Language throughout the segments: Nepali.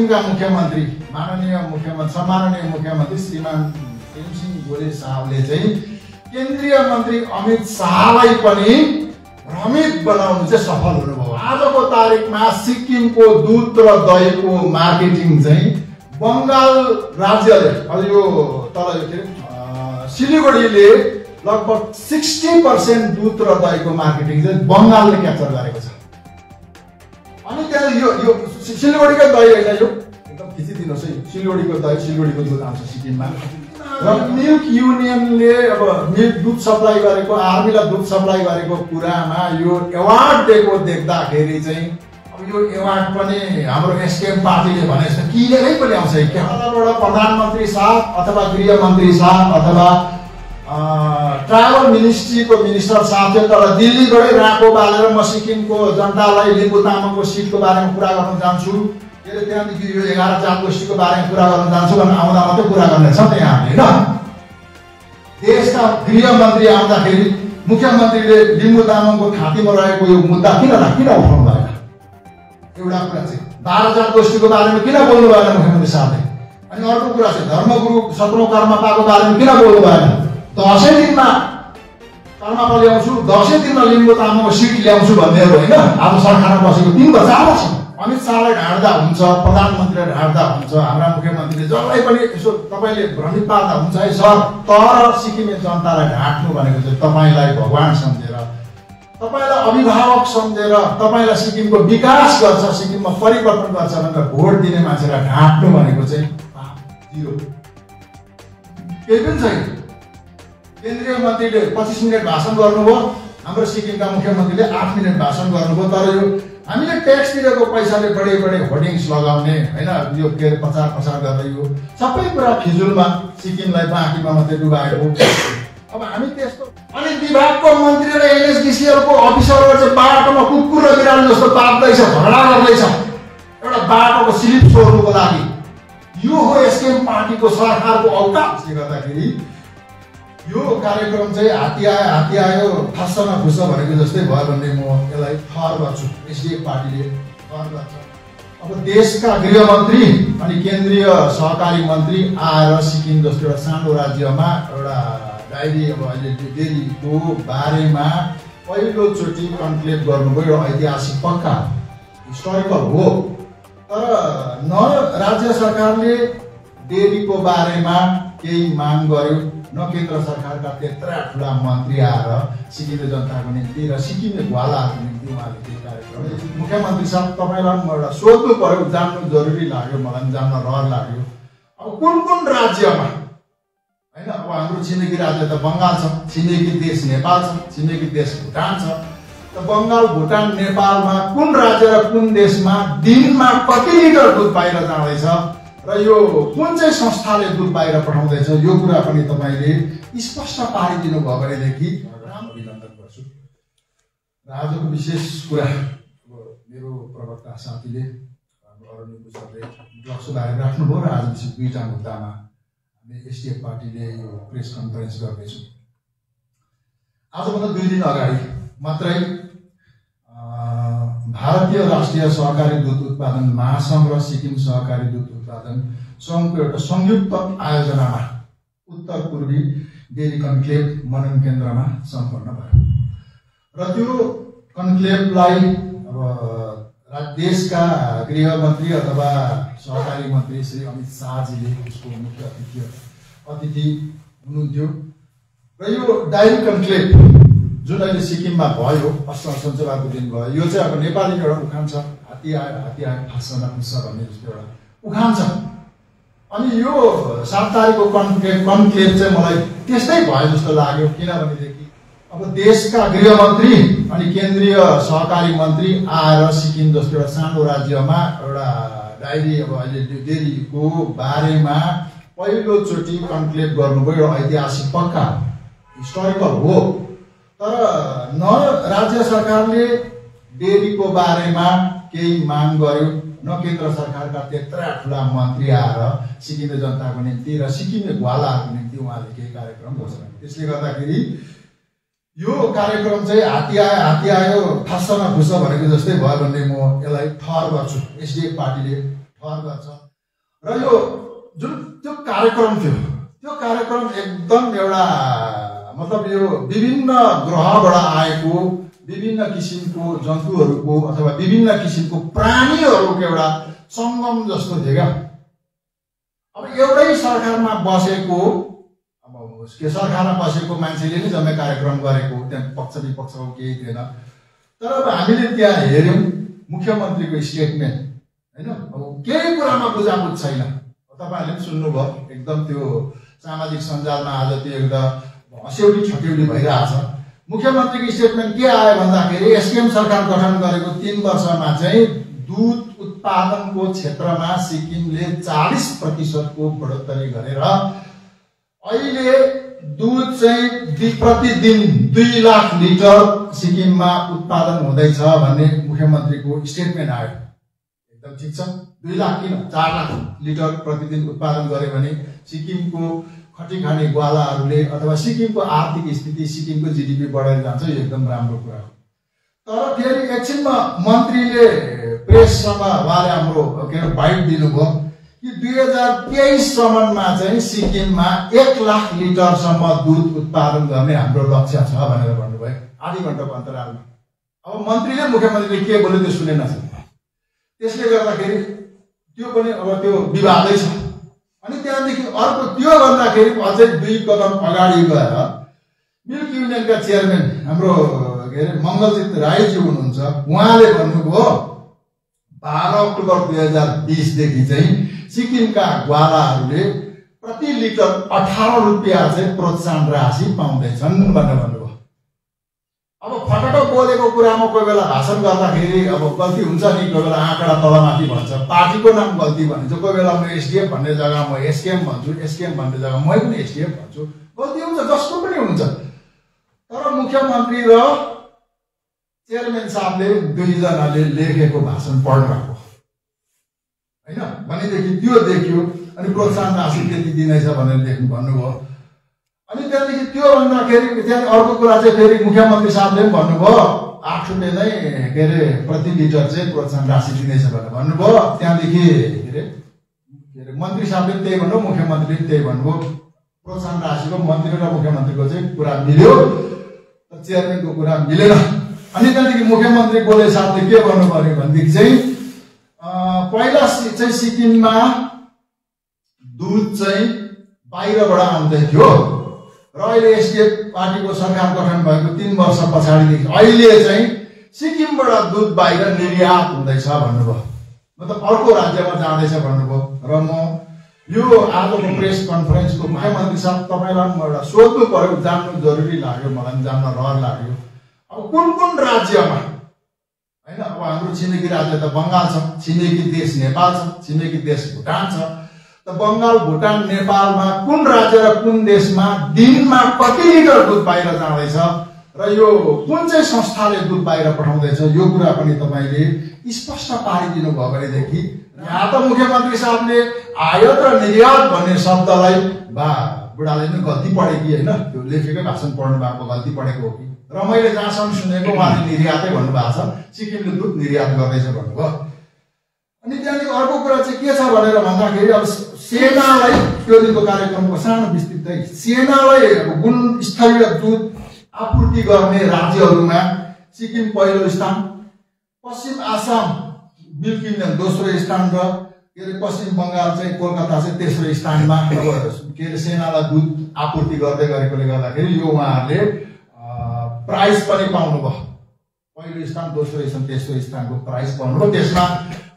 मुस्लिम का मुख्यमंत्री माननीय मुख्यमंत्री सम्माननीय मुख्यमंत्री श्रीमान प्रेमसिंह गोले साहबले चाहिँ केन्द्रीय मन्त्री अमित शाहलाई पनि भ्रमित बनाउन चाहिँ सफल हुनुभयो। आजको तारिखमा सिक्किमको दूध र दहीको मार्केटिङ चाहिँ बङ्गाल राज्यले अब यो तल के सिलिगुडीले लगभग 60% दूध र दहीको मार्केटिङ चाहिँ बङ्गालले क्याप्चर गरेको छ। अनि त्यहाँ यो सिलगढीको दही हैन, यो एकदम खिचिदिनुस् है। सिलगढीको दही सिलगढीको दूध आउँछ सिक्किममा र मिल्क युनियनले अब मिल्क दूध सप्लाई गरेको आर्मीलाई दूध सप्लाई गरेको कुरामा यो एवार्ड दिएको देख्दाखेरि चाहिँ अब यो एवार्ड पनि हाम्रो एसकेएम पार्टीले भनेछ किनेरै पनि आउँछ है। केवलबाट प्रधानमन्त्री साहब अथवा गृहमन्त्री साहब अथवा ट्राभल मिनिस्ट्रीको मिनिस्टर साहबले तर दिल्लीबाटै राको बालेर म सिक्किमको जनतालाई लिम्बू तामाङको सिटको बारेमा कुरा गर्न जान्छु के अरे त्यहाँदेखि यो 11 जातगोष्ठीको बारेमा कुरा गर्न जान्छु भनेर आउँदा मात्रै कुरा गर्ने छ त्यहाँ हामीले हैन। देशका गृहमन्त्री आउँदाखेरि मुख्यमन्त्रीले लिम्बू तामाङको खातीमा रहेको यो मुद्दा किन उठाउनु भएन? एउटा कुरा चाहिँ 12 जातगोष्ठीको बारेमा किन बोल्नु भएन मुख्यमन्त्री साहबले? अनि अर्को कुरा चाहिँ धर्मगुरु 17 कर्म पाको बारेमा किन बोल्नु भएन? दसैँ दिनमा कर्ममा ल्याउँछु, दसैँ दिनमा लिम्बू तामाङको सिट ल्याउँछु भन्नेहरू होइन। अब सरकारमा बसेको 3 वर्ष आएको छ। अमित शाहलाई ढाँड्दा हुन्छ, प्रधानमन्त्रीलाई ढाँड्दा हुन्छ, हाम्रा मुख्यमन्त्रीले जसलाई पनि यसो तपाईँले भ्रमित पार्दा हुन्छ है सर। तर सिक्किमे जनतालाई ढाँट्नु भनेको चाहिँ तपाईँलाई भगवान सम्झेर, तपाईँलाई अभिभावक सम्झेर, तपाईँलाई सिक्किमको विकास गर्छ, सिक्किममा परिवर्तन गर्छ भनेर भोट दिने मान्छेलाई ढाँट्नु भनेको चाहिँ पाप जिरो केही पनि छैन। केन्द्रीय मन्त्रीले 25 मिनट भाषण गर्नुभयो, हाम्रो सिक्किमका मुख्यमन्त्रीले 8 मिनट भाषण गर्नुभयो। तर यो हामीले ट्याक्स तिरेको पैसाले बढे होर्डिङ्स लगाउने होइन, यो के प्रचार प्रसार गर्दै यो सबै कुरा फिजुलमा सिक्किमलाई बाँकीमा मात्रै डुबाएको। अब हामी त्यस्तो अनि विभागको मन्त्री र एनएसडिसिएलको अफिसरहरू चाहिँ बाटोमा कुकुर र बिरालो जस्तो बाँच्दैछ, झगडा गर्दैछ एउटा बाटोको स्लिप छोड्नुको लागि। यो हो एसकेएम पार्टीको सरकारको औकातले गर्दाखेरि यो कार्यक्रम चाहिँ हात्ती आयो फस्समा खुस भनेको जस्तै भयो भन्ने म यसलाई ठहर गर्छु। एसडीएफ पार्टीले ठहर गर्छ। अब देशका गृहमन्त्री अनि केन्द्रीय सहकारी मन्त्री आएर सिक्किम जस्तो एउटा सानो राज्यमा एउटा डायरी अब अहिले डेरीको बारेमा पहिलोचोटि कन्क्लेभ गर्नुभयो। एउटा ऐतिहासिक पक्का हिस्टोरिकल हो। तर न राज्य सरकारले डेरीको बारेमा केही माग गर्यो, न केन्द्र सरकारका त्यत्रा ठुला मन्त्री आएर सिक्किमे जनताको निम्ति र सिक्किमे ग्वालाहरूको निम्ति उहाँले केही कार्यक्रम। मुख्यमन्त्री साहब तपाईँलाई म एउटा सोध्नु पऱ्यो, जान्नु जरुरी लाग्यो, मलाई पनि जान्न रहर लाग्यो। अब कुन राज्यमा होइन, अब हाम्रो छिमेकी राज्य त बङ्गाल छ, छिमेकी देश नेपाल छ, छिमेकी देश भुटान छ। त बङ्गाल भुटान नेपालमा कुन राज्य र कुन देशमा दिनमा कति लिटर दुध बाहिर जाँदैछ र यो कुन चाहिँ संस्थाले दूध बाहिर पठाउँदैछ यो कुरा पनि तपाईँले स्पष्ट पारिदिनु भयो भनेदेखि राम्रो अभिनन्दन गर्छु। र आजको विशेष कुरा मेरो प्रवक्ता साथीले अरुण गुजरले ड्रग्सको बारेमा राख्नुभयो र आज विशेष 2टा मुद्दामा हामी एसडीएफ पार्टीले यो प्रेस कन्फरेन्स गर्दैछौँ। आजभन्दा 2 दिन अगाडि मात्रै भारतीय राष्ट्रिय सहकारी दूध उत्पादन महासंघ र सिक्किम सहकारी दूध उत्पादन संघको एउटा संयुक्त आयोजनामा उत्तर पूर्वी डेरी कन्क्लेभ मनन केन्द्रमा सम्पन्न भयो र त्यो कन्क्लेभलाई अब देशका गृहमन्त्री अथवा सहकारी मन्त्री श्री अमित शाहजीले उसको मुख्य अतिथि हुनुहुन्थ्यो। र यो डायरी कन्क्लेभ जुन अहिले सिक्किममा भयो असल सञ्चारको दिन भयो, यो चाहिँ अब नेपालीमा एउटा उखान छ, हात्ती आयो फास्न खुस्छ भन्ने जस्तो एउटा उखान छ। अनि यो 7 तारिकको कन्क्लेभ चाहिँ मलाई त्यस्तै भयो जस्तो लाग्यो। किनभनेदेखि अब देशका गृहमन्त्री अनि केन्द्रीय सहकारी मन्त्री आएर सिक्किम जस्तो एउटा सानो राज्यमा एउटा डायरी अब अहिले डेरीको बारेमा पहिलोचोटि कन्क्लेभ गर्नुभयो। एउटा ऐतिहासिक पक्का हिस्टोरिकल हो। तर न राज्य सरकारले डेरीको बारेमा केही माग गर्यो, न केन्द्र सरकारका त्यत्रा ठुला मन्त्री आएर सिक्किमे जनताको निम्ति र सिक्किमे ग्वालाहरूको निम्ति उहाँले केही कार्यक्रम घोषणा गर्नु। त्यसले गर्दाखेरि यो कार्यक्रम चाहिँ हात्ती आयो फस्समा खुस भनेको जस्तै भयो भन्ने म यसलाई ठहर गर्छु। एसडीएफ पार्टीले भर गर्छ र यो जुन त्यो कार्यक्रम थियो त्यो कार्यक्रम एकदम एउटा मतलब यो विभिन्न ग्रहबाट आएको विभिन्न किसिमको जन्तुहरुको अथवा विभिन्न किसिमको प्राणीहरुको एउटा संगम जस्तो थियो क्या। अब एउटै सरकारमा बसेको अब के सरकारमा बसेको मान्छेले नि जम्मै कार्यक्रम गरेको त्यहाँ पक्ष विपक्षको केही थिएन। तर अब हामीले त्यहाँ हेर्यौं मुख्यमन्त्रीको स्टेटमेन्ट हैन अब केही कुरामा बुझाबुझ छैन। तपाईहरुले सुन्नुभयो एकदम त्यो सामाजिक सञ्जालमा आज त्यो एकदम अस्यौली छक्यौली भइरहेछ। मुख्यमन्त्रीको स्टेटमेन्ट के आयो भन्दाखेरि एसकेएम सरकार गठन गरेको 3 वर्षमा चाहिँ दूध उत्पादनको क्षेत्रमा सिक्किमले 40% को बढोत्तरी गरेर अहिले दूध चाहिँ प्रतिदिन 2 लाख लिटर सिक्किममा उत्पादन हुँदैछ भन्ने मुख्यमन्त्रीको स्टेटमेन्ट आयो। एकदम ठीक छ 2 लाख किन 4 लाख लिटर प्रतिदिन उत्पादन गरे भने सिक्किमको खटी खाने ग्वालाहरुले अथवा सिक्किमको आर्थिक स्थिति सिक्किमको जीडीपी बढेर जान्छ यो एकदम राम्रो कुरा हो। तर फेरि एकछिनमा मन्त्रीले प्रेससँग वाले हाम्रो के बाइट दिनुभयो कि 2023 सम्ममा चाहिँ सिक्किममा 1 लाख लिटर सम्म दूध उत्पादन गर्ने हाम्रो लक्ष्य छ भनेर भन्नुभयो आधी घण्टाको अन्तरालमा। अब मन्त्रीले मुख्यमन्त्रीले के बोल्यो त्यो सुनेन। त्यसले गर्दाखेरि त्यो पनि अब त्यो विवादै छ। अनि त्यहाँदेखि अर्को त्यो भन्दाखेरि अझै 2 कदम अगाडि गएर मिल्क युनियनका चेयरम्यान हाम्रो के रे मंगलजित राईजी हुनुहुन्छ उहाँले भन्नुभयो 12 अक्टोबर 2020 देखि चाहिँ सिक्किमका ग्वालाहरुले प्रति लिटर 18 रुपैयाँ चाहिँ प्रोत्साहन राशि पाउँदैछन् भनेर भन्नुभयो। अब फटाफट बोलेको कुरामा कोही बेला भाषण गर्दाखेरि अब गल्ती हुन्छ नि कोही बेला आँकडा तलमाथि भन्छ पार्टीको नाम गल्ती भन्छ कोही बेला म एसडीएफ भन्ने जग्गा म एसकेएम भन्छु एसकेएम भन्ने जग्गा म पनि एसडीएफ भन्छु गल्ती हुन्छ जसको पनि हुन्छ। तर मुख्यमन्त्री र चेयरम्यान साहबले दुई जनाले लेखेको भाषण पढ्नुभएको हैन भनेदेखि त्यो देखियो अनि प्रोत्साहन राशि त्यति दिनेछ भनेर लेख्नु भन्नुभयो। अनि त्यहाँदेखि त्यो भन्दाखेरि त्यहाँ अर्को कुरा चाहिँ फेरि मुख्यमन्त्री साहबले पनि भन्नुभयो 8 रुपैयाँ नै के रे प्रति लिटर चाहिँ प्रोत्साहन राशि दिनेछ भनेर भन्नुभयो। त्यहाँदेखि के रे मन्त्री साहबले पनि त्यही भन्नुभयो मुख्यमन्त्रीले पनि त्यही भन्नुभयो प्रोत्साहन राशिको मन्त्री र मुख्यमन्त्रीको चाहिँ कुरा मिल्यो तर चेयरम्यानको कुरा मिलेन। अनि त्यहाँदेखि मुख्यमन्त्री बोले साहबले के भन्नुभयो भनेदेखि चाहिँ पहिला चाहिँ सिक्किममा दूध चाहिँ बाहिरबाट आउँदै थियो र अहिले एसडीएफ पार्टीको सरकार गठन भएको 3 वर्ष पछाडीदेखि अहिले चाहिँ सिक्किमबाट दूध बाहिर निर्यात हुँदैछ भन्नुभयो मतलब अर्को राज्यमा जाँदैछ भन्नुभयो। र म यो आजको प्रेस कन्फरेन्सको मुख्यमन्त्री साहब तपाईलाई म एउटा सोध्नु पर्यो जान्नु जरुरी लाग्यो मलाई जान्न रहर लाग्यो अब कुन कुन राज्यमा हैन अब हाम्रो छिमेकी राज्य त बंगाल छ छिमेकी देश नेपाल छ छिमेकी देश भुटान छ त बंगाल भुटान नेपालमा कुन राज्य र कुन देशमा दिनमा कति लिटर दूध बाहिर जाँदैछ र यो कुन चाहिँ संस्थाले दूध बाहिर पठाउँदैछ यो कुरा पनि तपाईले स्पष्ट पारिदिनु भयो भने देखि यहाँ त मुख्यमन्त्री साहबले आयात र निर्यात भन्ने शब्दलाई बा बुढाले नि गल्ती पढे कि हैन त्यो लेखेकै भाषण पढ्नु भएको गल्ती पढेको हो कि र मैले जहाँसम्म सुनेको उहाँले निर्यातै भन्नुभएको छ सिक्किमले दूध निर्यात गर्दैछ भन्नुभयो। अनि त्यहाँदेखि अर्को कुरा चाहिँ के छ भनेर भन्दाखेरि अब सेनालाई त्यो दिनको कार्यक्रमको सानो विस्तृतै सेनालाई गुणस्तरीय दूध आपूर्ति गर्ने राज्यहरुमा सिक्किम पहिलो स्थान पश्चिम आसाम मिल्क युनियन दोस्रो स्थान र के रे पश्चिम बंगाल चाहिँ कोलकाता चाहिँ तेस्रो स्थानमा के रे सेनालाई दूध आपूर्ति गर्दै गरेकोले गर्दाखेरि यो उहाँहरुले प्राइज पनि पाउनुभयो पहिलो स्थान दोस्रो स्थान तेस्रो स्थानको प्राइज पाउनुभयो। त्यसमा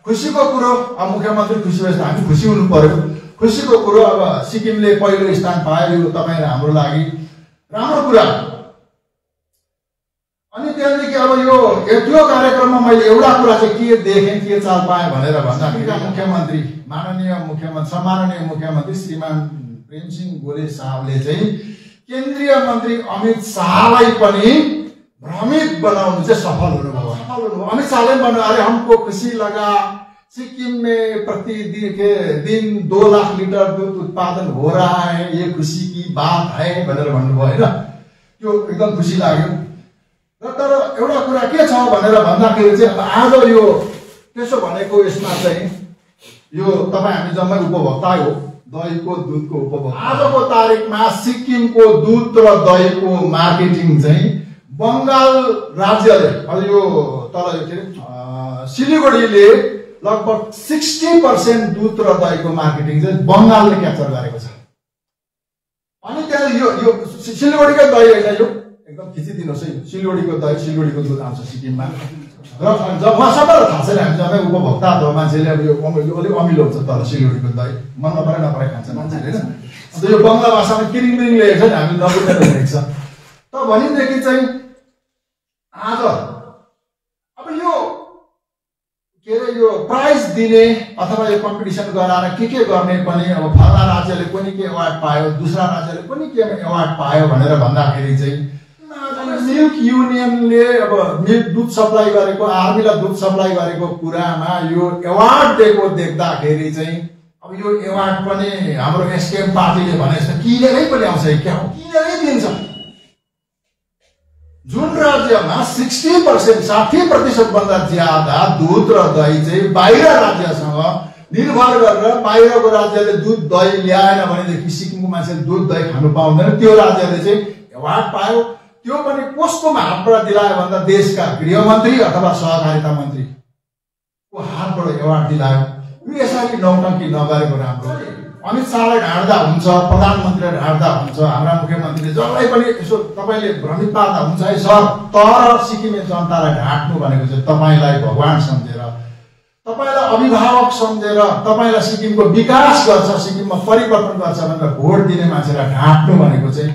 खुशीको कुरा अब मुख्यमन्त्री खुशी भएछ हामी खुशी हुनु पर्यो। खुशीको कुरा अब सिक्किमले पहिलो स्थान पायो यो तपाईहरु हाम्रो लागि राम्रो कुरा। अनि त्यसैले अब यो कार्यक्रममा मैले एउटा कुरा चाहिँ के देखेँ के चाल पाएँ भनेर भन्दाखेरि मुख्यमन्त्री माननीय मुख्यमन्त्री सम्माननीय मुख्यमन्त्री श्रीमान प्रेमसिंह गोले साहबले चाहिँ केन्द्रीय मन्त्री अमित शाहलाई पनि भ्रमित बनाउनु चाहिँ सफल हुनुभयो। अमित शाहले भन्नु अरे हमको खुशी लगा सिक्किम में प्रति दिन 2 लाख लीटर दूध उत्पादन हो रहा है ये खुशी की बात है भनेर भन्नुभयो हैन त्यो एकदम खुशी लाग्यो। र तर एउटा कुरा के छ भनेर भन्दाखेरि चाहिँ अब आज यो त्यसो भनेको यसमा चाहिँ यो तपाईं हामी जम्मै उपभोक्ता हो दहीको दुधको उपभोक्ता। आजको तारिकमा सिक्किमको दुध र दहीको मार्केटिङ चाहिँ बङ्गाल राज्यले अनि यो तल के सिलिगुडीले लगभग 60% दुध र दहीको मार्केटिङ चाहिँ बङ्गालले क्याप्चर गरेको छ। अनि त्यहाँ यो सिलिगुडीको दही हैन यो एकदम खिचिदिनुस् है। सिलिगुडीको दही सिलिगुडीको दुध आउँछ सिक्किममा र जब सबैलाई थाहा छैन हामी जम्मै उपभोक्ता हो मान्छेले अब यो अलिक अमिलो हुन्छ तर सिलिगुडीको दही मन नपरे नपरे खान्छ मान्छेले हैन। अन्त यो बङ्गला भाषामा किरिङ लेखेको छ हामी नबुझ्ने भएको छ। त भनिदेखि चाहिँ आज अब यो के रे यो प्राइज दिने अथवा यो कम्पिटिसन गराएर के गर्ने पनि अब फला राज्यले कुनै के अवार्ड पायो दुसरा राज्यले कुनै के अवार्ड पायो भनेर भन्दाखेरि चाहिँ मिल्क युनियनले अब मिल्क दुध सप्लाई गरेको आर्मीलाई दुध सप्लाई गरेको कुरामा यो अवार्ड दिएको देख्दाखेरि चाहिँ अब यो अवार्ड पनि हाम्रो एसकेएम पार्टीले भने जस्तो किनेरै पनि आउँछ है क्या हो किनेरै दिन्छ। जुन राज्यमा 60% 60% भन्दा ज्यादा दुध र दही चाहिँ बाहिर राज्यसँग निर्भर गरेर बाहिरको राज्यले दुध दही ल्याएन भनेदेखि सिक्किमको मान्छेले दुध दही खानु पाउँदैन। त्यो राज्यले चाहिँ अवार्ड पायो त्यो पनि कसकोमा हातबाट दिलायो भन्दा देशका गृहमन्त्री अथवा सहकारिता मन्त्रीको हातबाट अवार्ड दिलायो। यो यसरी नौटङ्की नगरेको राम्रो। अमित शाहलाई ढाड्दा हुन्छ प्रधानमन्त्रीलाई ढाड्दा हुन्छ हाम्रा मुख्यमन्त्रीले जसलाई पनि यसो तपाईले भ्रमित पार्दा हुन्छ है सर। तर सिक्किमे जनतालाई ढाट्नु भनेको चाहिँ तपाईलाई भगवान सम्झेर तपाईलाई अभिभावक सम्झेर तपाईलाई सिक्किमको विकास गर्छ सिक्किममा परिवर्तन गर्छ भनेर भोट दिने मान्छेलाई ढाट्नु भनेको चाहिँ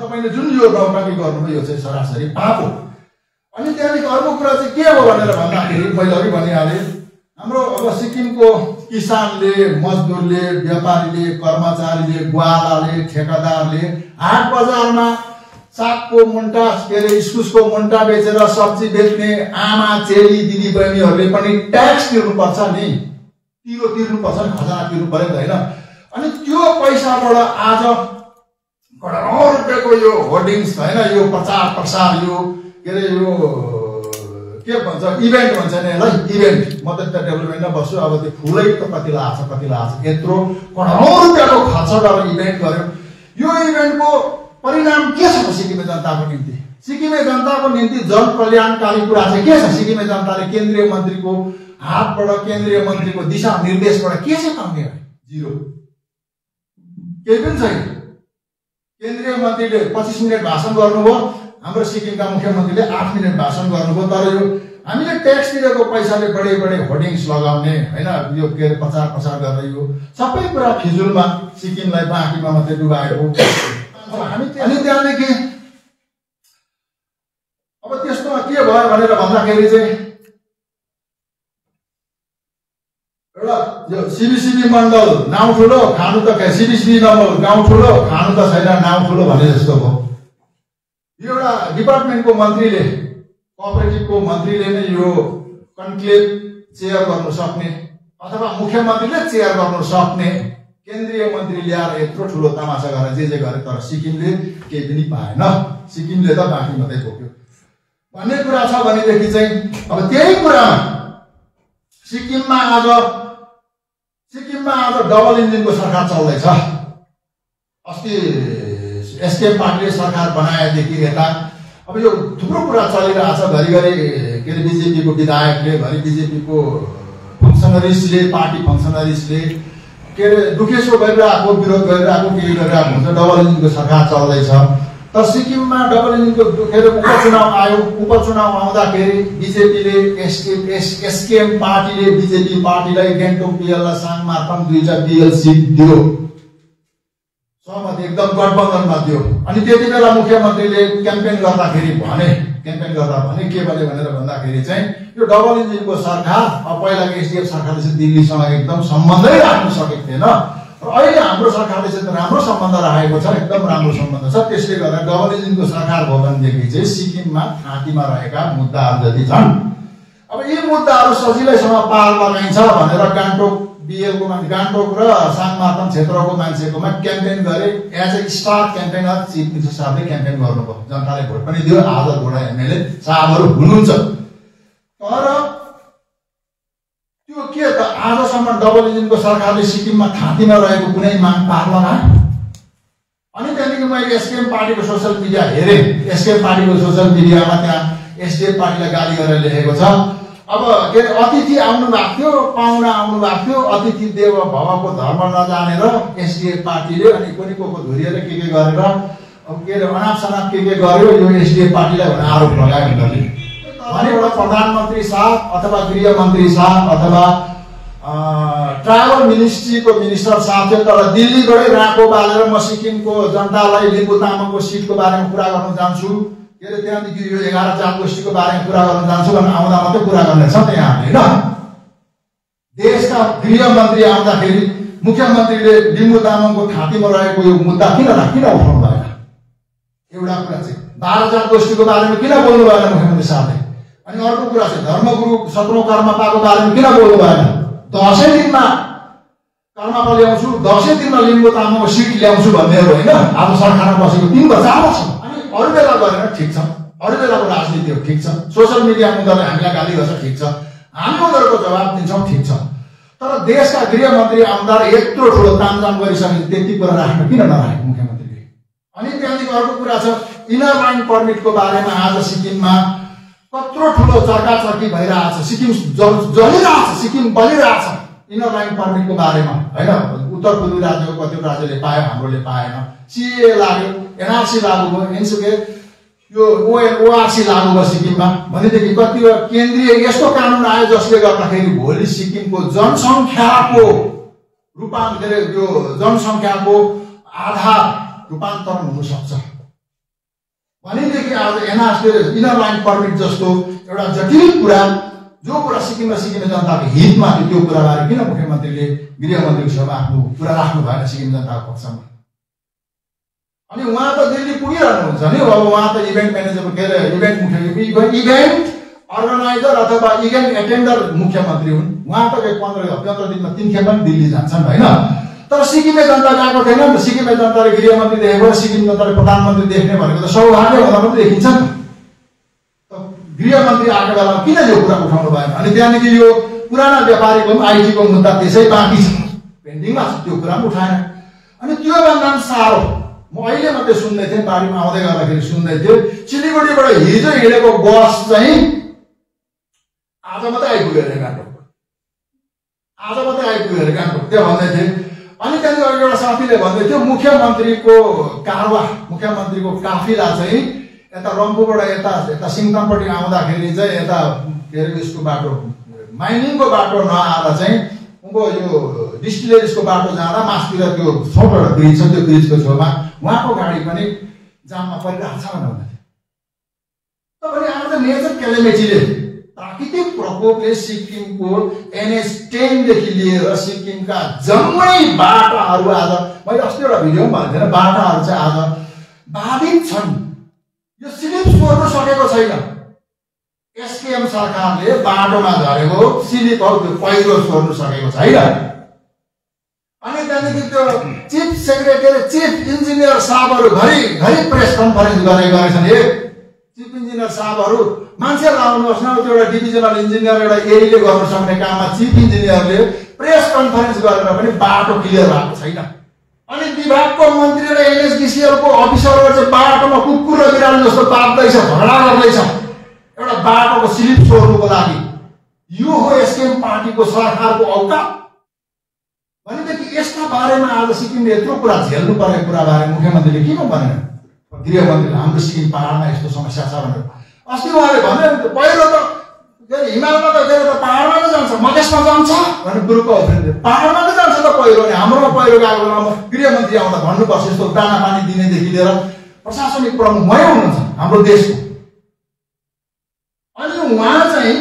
तपाईले जुन यो नौटङ्की गर्नुभयो यो चाहिँ सरासरी पाप हो। अनि त्यहाँदेखि अर्को कुरा चाहिँ के हो भनेर भन्दाखेरि मैले अघि भनिहाले हाम्रो अब सिक्किमको किसानले मजदुरले व्यापारीले कर्मचारीले ग्वालाले ठेकेदारले हाट बजारमा सागको मुन्टा के अरे इस्कुसको मुन्टा बेचेर सब्जी बेच्ने आमा चेली दिदीबहिनीहरूले पनि ट्याक्स तिर्नुपर्छ नि तिर्नुपर्छ खजाना तिर्नु पर्यो नि हैन। अनि त्यो पैसाबाट आज करोडौं रुपैयाँको यो होर्डिङ्स हैन यो प्रचार प्रसार यो के अरे यो के भन्छ इभेन्ट भन्छ नि ल इभेन्ट म त डेभलपमेन्टमा बस्छु अब त्यो फुलै त कति लाग्छ यत्रो करोडौं रुपैयाँको खर्च गरेर इभेन्ट गर्यो। यो इभेन्टको परिणाम के छ सिक्किमे जनताको निम्ति? सिक्किमे जनताको निम्ति जन कल्याणकारी कुरा चाहिँ के छ? सिक्किमे जनताले केन्द्रीय मन्त्रीको हातबाट केन्द्रीय मन्त्रीको दिशा निर्देशबाट के चाहिँ पाउने? जिरो, केही पनि छैन। केन्द्रीय मन्त्रीले 25 मिनेट भाषण गर्नुभयो, हाम्रो सिक्किमका मुख्यमन्त्रीले 8 मिनेट भाषण गर्नुभयो। तर यो हामीले ट्याक्स तिरेको पैसाले बढे होर्डिङ्स लगाउने हैन यो के प्रचार प्रसार गरेर यो सबै कुरा फिजुलमा सिक्किमलाई बाँकीमा मात्रै डुबाएको हो। हामी त्यहाँदेखि अब त्यस्तो के भयो भनेर भन्दाखेरि चाहिँ यो सिबिसिबी मण्डल नाउ ठुलो खानु त सिबिसिबी मण्डल गाउँ ठुलो खानु त छैन नाउ ठुलो भने जस्तो भयो। एउटा डिपार्टमेन्टको मन्त्रीले कोअपरेटिभको मन्त्रीले नै यो कन्क्लेभ चेयर गर्न सक्ने अथवा मुख्यमन्त्रीले चेयर गर्न सक्ने केन्द्रीय मन्त्री ल्याएर यत्रो ठुलो तमासा गरेर जे जे गरे तर सिक्किमले केही पनि पाएन। सिक्किमले त बाँकी मात्रै भोग्यो भन्ने कुरा छ भनेदेखि चाहिँ अब त्यही कुरामा सिक्किममा आज डबल इन्जिनको सरकार चल्दैछ। अस्ति एसकेएम पार्टीले सरकार बनाएदेखि यता अब यो थुप्रो कुरा चलिरहेछ। घरिघरि के अरे बीजेपीको विधायकले घरि बीजेपीको फङ्सनरिजले पार्टी फङ्सनरिजले के अरे दुखेसो गरिरहेको विरोध गरिरहेको केही गरिरहेको हुन्छ। डबल इन्जिनको सरकार चल्दैछ। तर सिक्किममा डबल इन्जिनको के अरे उपचुनाव आयो। उपचुनाव आउँदाखेरि बीजेपीले एसकेएम पार्टीले बीजेपी पार्टीलाई गेन्टोक पिएललाई साङ मार्फत 2टा पिएलसी दियो, सहमति एकदम गठबन्धनमा दियो। अनि त्यति बेला मुख्यमन्त्रीले क्याम्पेन गर्दा भने के भनेर भन्दाखेरि चाहिँ यो डबल इन्जिनको सरकार अब पहिलाको एसडीएफ सरकारले दिल्लीसँग एकदम सम्बन्धै राख्न सकेको थिएन र अहिले हाम्रो सरकारले चाहिँ राम्रो सम्बन्ध राखेको छ, एकदम राम्रो सम्बन्ध छ। त्यसले गर्दा डबल इन्जिनको सरकार भयो भनेदेखि चाहिँ सिक्किममा घाँटीमा रहेका मुद्दाहरू जति छन् अब यी मुद्दाहरू सजिलैसँग पार लगाइन्छ भनेर गान्तोक र साङमार्तम क्षेत्रको मान्छेकोमा क्याम्पेन गरे। As a star campaigner chief minister साहबले क्याम्पेन गर्नुभयो, जनताले भोट पनि दियो। आज घोडा एमएलए साहबहरू हुनुहुन्छ तर त्यो के के त आजसम्म डबल इन्जिनको सरकारले सिक्किममा थाँतीमा रहेको कुनै माग पार लगा अनि त्यहाँदेखि मैले एसकेएम पार्टीको सोशल मिडिया हेरे एसकेएम पार्टीको सोशल मिडियामा त्यहाँ एसडीएफ पार्टीलाई गाली गरेर लेखेको छ। अब के अतिथि आउनु भएको थियो पाहुना आउनु भएको थियो अतिथि देव भवको धर्म नजानेर एसडीएफ पार्टीले अनि कुनै कोको धुरिएर के गरेर अब के अनाप सनाप के गर्यो यो एसडीएफ पार्टीलाई भनेर आरोप लगायो। अनि एउटा प्रधानमन्त्री साहब अथवा गृहमन्त्री साहब अथवा ट्राभल मिनिस्ट्रीको मिनिस्टर साहब थियो तर दिल्लीबाटै राको बालेर म सिक्किमको जनतालाई लिम्बू तामाङको सिटको बारेमा कुरा गर्न जान्छु के अरे त्यहाँदेखि यो 11 जातगोष्ठीको बारेमा कुरा गर्न जान्छु भनेर आउँदा मात्रै कुरा गर्नेछ त यहाँ हामी हैन। देशका गृहमन्त्री आउँदाखेरि मुख्यमन्त्रीले लिम्बू तामाङको खातीमा रहेको यो मुद्दा किन उठाउनु भएन? एउटा कुरा चाहिँ 12 जातगोष्ठीको बारेमा किन बोल्नु भएन मुख्यमन्त्री साहबले? अनि अर्को कुरा चाहिँ धर्मगुरु सत्रौं कर्म पाको बारेमा किन बोल्नु भएन? 10 दिनमा कर्म पा ल्याउँछु 10 दिनमा लिम्बू तामाङको सिट ल्याउँछु भन्नेहरू होइन। अब सरकारमा बसेको 3 वर्ष छ अनि अरु बेला गरेर ठिक छ, अरु बेलाको राजनीति ठिक छ, सोशल मिडिया मुद्दाले हामीलाई गाली गर्छ ठिक छ, हामी उनीहरूको जवाब दिन्छौँ ठिक छ, तर देशका गृहमन्त्री आउँदा यत्रो ठुलो तामझाम गरिसकेपछि त्यति कुरा राख्न किन नराखेको मुख्यमन्त्रीले? अनि त्यहाँदेखि अर्को कुरा छ इनर लाइन पर्मिटको बारेमा आज सिक्किममा कत्रो ठुलो चर्काचर्की भइरहेछ, सिक्किम जलिरहेछ, सिक्किम बलिरहेछ इनर लाइन पर्मिटको बारेमा हैन। उत्तर पूर्वी राज्यको कतिपय राज्यले पायो, हाम्रोले पाएन। सीए लाग्यो, एनआरसी लागू भयो, एनसुके यो ओआरसी लागू भयो सिक्किममा भनेदेखि कतिपय केन्द्रीय यस्तो कानुन आयो जसले गर्दाखेरि भोलि सिक्किमको जनसंख्याको रूपान्तरण यो जनसंख्याको आधा रूपान्तरण हुन सक्छ भनेदेखि आज एनआरसी इनर लाइन पर्मिट जस्तो एउटा जटिल कुरा जो कुरा सिक्किम र सिक्किमे जनताको हितमा थियो त्यो कुराबारे किन मुख्यमन्त्रीले गृहमन्त्रीको सभा आफ्नो कुरा राख्नु भएन सिक्किम जनताको पक्षमा? अनि उहाँ त दिल्ली पुगिरहनुहुन्छ नि, अब उहाँ त इभेन्ट म्यानेजर के अरे इभेन्ट मुख्यमन्त्री इभेन्ट अर्गनाइजर अथवा इभेन्ट एटेन्डर मुख्यमन्त्री हुन्। उहाँ त 15 दिनमा 3 खेप पनि दिल्ली जान्छन् होइन, तर सिक्किमे जनता गएको छैन। सिक्किमे जनताले गृहमन्त्री देखेको सिक्किम जनताले प्रधानमन्त्री देख्ने भनेको त सौभाग्य हुँदा पनि देखिन्छ नि त। गृहमन्त्री आएको बेलामा किन यो कुरा उठाउनु भएन? अनि त्यहाँदेखि यो पुराना व्यापारीको आईटीको मुद्दा त्यसै बाँकी छ, पेन्डिङमा छ, त्यो कुरा पनि उठाएन। अनि त्योभन्दा साह्रो म अहिले मात्रै सुन्दै थिएँ, बारीमा आउँदै गर्दाखेरि सुन्दै थिएँ, सिलिगुडीबाट हिजो हिँडेको बस चाहिँ आज मात्रै आइपुग्यो अरे गान्तोक, आज मात्रै आइपुग्यो अरे गान्तोक त्यो भन्दै थिएँ। अनि त्यहाँदेखि एउटा साथीले भन्दै थियो मुख्यमन्त्रीको कारवा मुख्यमन्त्रीको काफिला चाहिँ यता रम्फूबाट यता सिङतामपट्टि आउँदाखेरि चाहिँ यता के अरे यसको बाटो माइनिङको बाटो नआएर चाहिँ उनको यो डिस्टिलरिजको बाटो जाँदा मास्तिर त्यो छोटो एउटा ब्रिज छ, त्यो ब्रिजको छेउमा उहाँको गाडी पनि जाममा परिरहेको छ भन्दै थियो। तपाईँले आज नेचर क्यालेमिटीले प्राकृतिक प्रकोपले सिक्किमको NH-10 देखि लिएर सिक्किमका जम्मै बाटाहरू आज मैले अस्ति एउटा भिडियोमा भनेर बाटाहरू चाहिँ आज बाधित छन्, यो स्लिप छोड्न सकेको छैन। एसकेएम सरकारले बाटोमा झरेको स्लिप हो त्यो पहिरो छोड्न सकेको छैन। अनि त्यहाँदेखि त्यो चिफ सेक्रेटरी चिफ इन्जिनियर साहबहरू घरि प्रेस कन्फरेन्स गरेछन्। चिफ इन्जिनियर साहबहरू मान्छे लाउनुहोस् न, त्यो एउटा डिभिजनल इन्जिनियर एउटा एरीले गर्न सक्ने काममा चिफ इन्जिनियरले प्रेस कन्फरेन्स गरेर पनि बाटो क्लियर भएको छैन। अनि विभागको मन्त्री र एनएचडिसिएलको अफिसरहरू चाहिँ बाटोमा कुकुर र बिरालो जस्तो बाट्दैछ, झगडा गर्दैछ एउटा बाटोको स्लिप छोड्नुको लागि। यो हो एसकेएम पार्टीको सरकारको औकात। भनेदेखि यसका बारेमा आज सिक्किमले यत्रो कुरा झेल्नु पर्ने कुराबारे मुख्यमन्त्रीले किन भनेन? गृहमन्त्री हाम्रो सिक्किम पहाडमा यस्तो समस्या छ भनेर अस्ति उहाँले भन्यो पहिरो त हिमालमा त गएर त पहाडमा नै जान्छ, मधेसमा जान्छ भनेर गुरुको अफिसले पहाडमा नै जान्छ त पहिरो, अनि हाम्रोमा पहिरो गएको बेलामा गृहमन्त्री आउँदा भन्नुपर्छ यस्तो दाना पानी दिनेदेखि लिएर प्रशासनिक प्रमुख उहाँ हुनुहुन्छ हाम्रो देशको। अनि उहाँ चाहिँ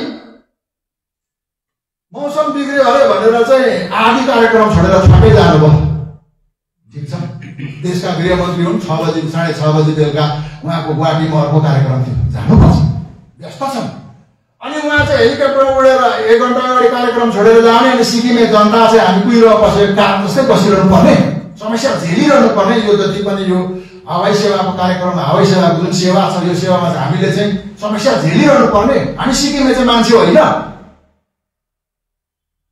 मौसम बिग्रियो अरे भनेर चाहिँ आदि कार्यक्रम छोडेर छापै जानुभयो। ठिक छ, देशका गृहमन्त्री हुन्, 6 बजी 6:30 बजी बेलुका उहाँको गुवाहाटीमा अर्को कार्यक्रम थियो, जानुपर्छ, व्यस्त छन्। अनि उहाँ चाहिँ हेलिकप्टर उडेर 1 घन्टा अगाडि कार्यक्रम छोडेर जाने, अनि सिक्किमे जनता चाहिँ हामी कुहिरो बसेको काम जस्तै बसिरहनु पर्ने, समस्या झेलिरहनु पर्ने। यो जति पनि यो हवाई सेवाको कार्यक्रम, हवाई सेवाको जुन सेवा छ यो सेवामा चाहिँ हामीले चाहिँ समस्या झेलिरहनु पर्ने, हामी सिक्किमे चाहिँ मान्छे होइन।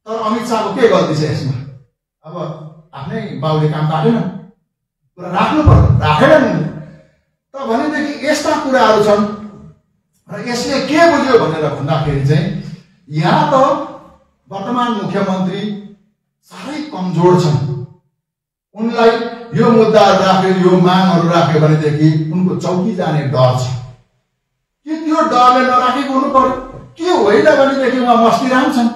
तर अमित शाहको के गल्ती छ यसमा? अब आफ्नै बाउले काम पारेन, कुरा राख्नु पर्यो, राखेन नि। त भनेदेखि यस्ता कुराहरू छन् र यसले के बुझ्यो भनेर भन्दाखेरि चाहिँ यहाँ त वर्तमान मुख्यमन्त्री साह्रै कमजोर छन्। उनलाई यो मुद्दाहरू राख्यो, यो मागहरू राख्यो भनेदेखि उनको चौकी जाने डर छ। के त्यो डरले नराखेको हुनु पर्यो? के होइन भनेदेखि उहाँ मस्किरहन्छन्।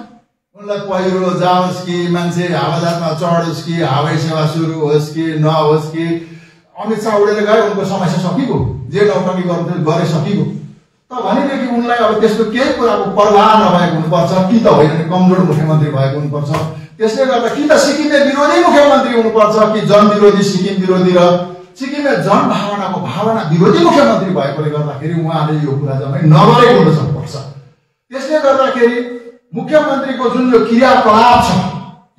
उनलाई पहिरो जाओस् कि, मान्छे हावाजहाजमा चढोस् कि, हवाई सेवा सुरु होस् कि नहोस् कि, अमित शाह उडेर गयो उनको समस्या सकिगयो, जे नौकरी गर्नु गरे सकिगयो। त भनेदेखि उनलाई अब त्यस्तो केही कुराको परवाह नभएको हुनुपर्छ कि त होइन नि, कमजोर मुख्यमन्त्री भएको हुनुपर्छ। त्यसले गर्दा कि त सिक्किमले विरोधी मुख्यमन्त्री हुनुपर्छ कि जनविरोधी, सिक्किम विरोधी र सिक्किमले जनभावनाको भावना विरोधी मुख्यमन्त्री भएकोले गर्दाखेरि उहाँले यो कुरा जम्मै नगरेको हुन सक्छ। त्यसले गर्दाखेरि मुख्यमन्त्रीको जुन यो क्रियाकलाप छ,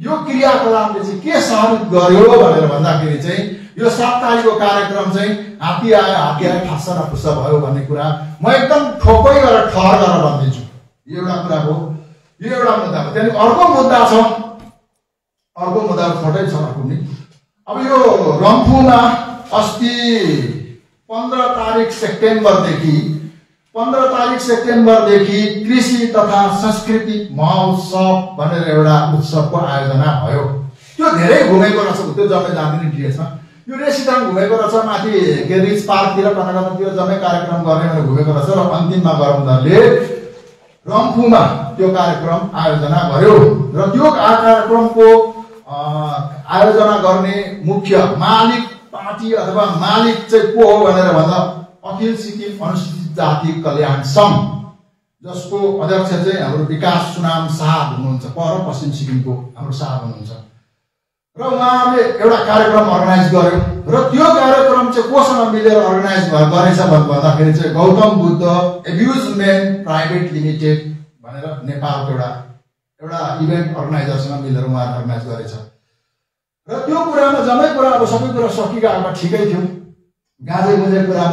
यो क्रियाकलापले चाहिँ के साबित गर्यो भनेर भन्दाखेरि चाहिँ यो 7 तारिखको कार्यक्रम चाहिँ हात्ती आयो ठस्स र फुस्स भयो भन्ने कुरा म एकदम ठोकै गरेर ठहर गरेर भनिदिन्छु। यो एउटा कुरा हो, यो एउटा मुद्दा हो। त्यहाँदेखि अर्को मुद्दा छ, अर्को मुद्दा छोटै छ अर्को नि। अब यो रम्फूमा अस्ति 15 तारिक सेप्टेम्बरदेखि कृषि तथा संस्कृति महोत्सव भनेर एउटा उत्सवको आयोजना भयो। त्यो धेरै घुमेको रहेछ, त्यो जम्मै जान्दिनँ डिटेल्समा। यो रेसिदाङ घुमेको रहेछ, माथि के रिच पार्कतिर कताकतातिर जम्मै कार्यक्रम गर्ने भनेर घुमेको रहेछ र अन्तिममा गराउँदाले रम्फूमा त्यो कार्यक्रम आयोजना गर्यो। र त्यो कार्यक्रमको आयोजना गर्ने मुख्य मालिक पार्टी अथवा मालिक चाहिँ को हो भनेर भन्दा अखिल सिक्किम अनुसूचित जाति कल्याण संघ, जसको अध्यक्ष चाहिँ हाम्रो विकास सुनाम शाह हुनुहुन्छ, पर पश्चिम सिक्किमको हाम्रो शाह हुनुहुन्छ, र उहाँले एउटा कार्यक्रम अर्गनाइज गर्यो। र त्यो कार्यक्रम चाहिँ कोसँग मिलेर अर्गनाइज गरेछ भन्दाखेरि चाहिँ Gautam Buddha amusement private limited भनेर नेपालको एउटा इभेन्ट अर्गनाइजरसँग मिलेर उहाँले अर्गनाइज गरेछ। र त्यो कुरामा जम्मै कुरा अब सबै कुरा सकिगएमा ठिकै थियो। गाजे गुजे कुरा म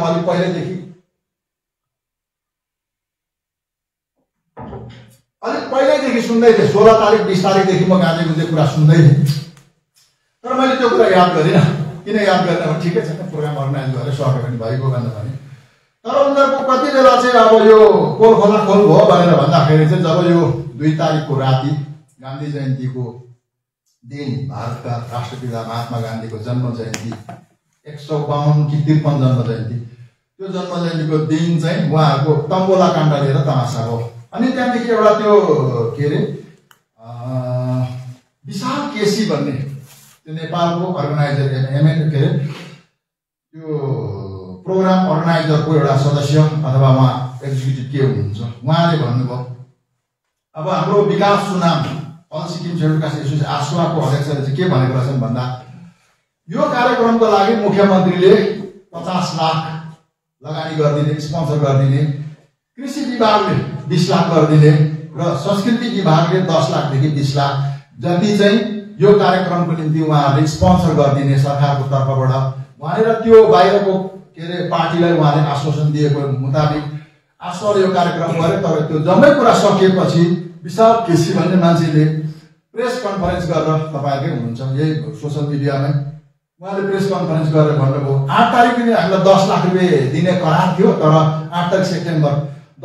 अलि पहिलेदेखि सुन्दै थिएँ, 16 तारिक 20 तारिकदेखि म गाजे गुजे कुरा सुन्दै थिएँ, तर मैले त्यो कुरा याद गरिनँ। किन याद गरेन भने ठिकै छैन, प्रोग्राम अर्गनाइज गरेर सर्ट पनि भएको भनेर भने। तर उनीहरूको कति बेला चाहिँ अब यो कोल खोला खोल भयो भनेर भन्दाखेरि चाहिँ जब यो 2 तारिकको राति गान्धी जयन्तीको दिन, भारतका राष्ट्रपिता महात्मा गान्धीको जन्म जयन्ती, 152 कि 53 जन्म जयन्ती, त्यो जन्म जयन्तीको दिन चाहिँ उहाँहरूको तम्बोला काण्ड लिएर तमासा हो। अनि त्यहाँदेखि एउटा त्यो के अरे विशाल केसी भन्ने त्यो नेपालको अर्गनाइजर के अरे त्यो प्रोग्राम अर्गनाइजरको एउटा सदस्य अथवा उहाँ एक्जिक्युटिभ के हुनुहुन्छ, उहाँले भन्नुभयो अब हाम्रो विकास Sunam all Sikkim self caste association आसुवाको अध्यक्षले चाहिँ के भनेको रहेछन् भन्दा यो कार्यक्रमको लागि मुख्यमन्त्रीले 50 लाख लगानी गरिदिने, स्पोन्सर गरिदिने, कृषि विभागले 20 लाख गरिदिने र संस्कृति विभागले 10 लाखदेखि 20 लाख जति चाहिँ यो कार्यक्रमको निम्ति उहाँहरूले स्पोन्सर गरिदिने सरकारको तर्फबाट भनेर त्यो बाहिरको के अरे पार्टीलाई उहाँले आश्वासन दिएको मुताबिक आश्वासन यो कार्यक्रम गरे। तर त्यो जम्मै कुरा सकिएपछि विशाल केसी भन्ने मान्छेले प्रेस कन्फरेन्स गरेर, तपाईँकै हुनुहुन्छ यही सोसल मिडियामै, उहाँले प्रेस कन्फरेन्स गरेर भन्नुभयो 8 तारिक दिन हामीलाई 10 लाख रुपियाँ दिने करार थियो, तर 8 तारिक सेप्टेम्बर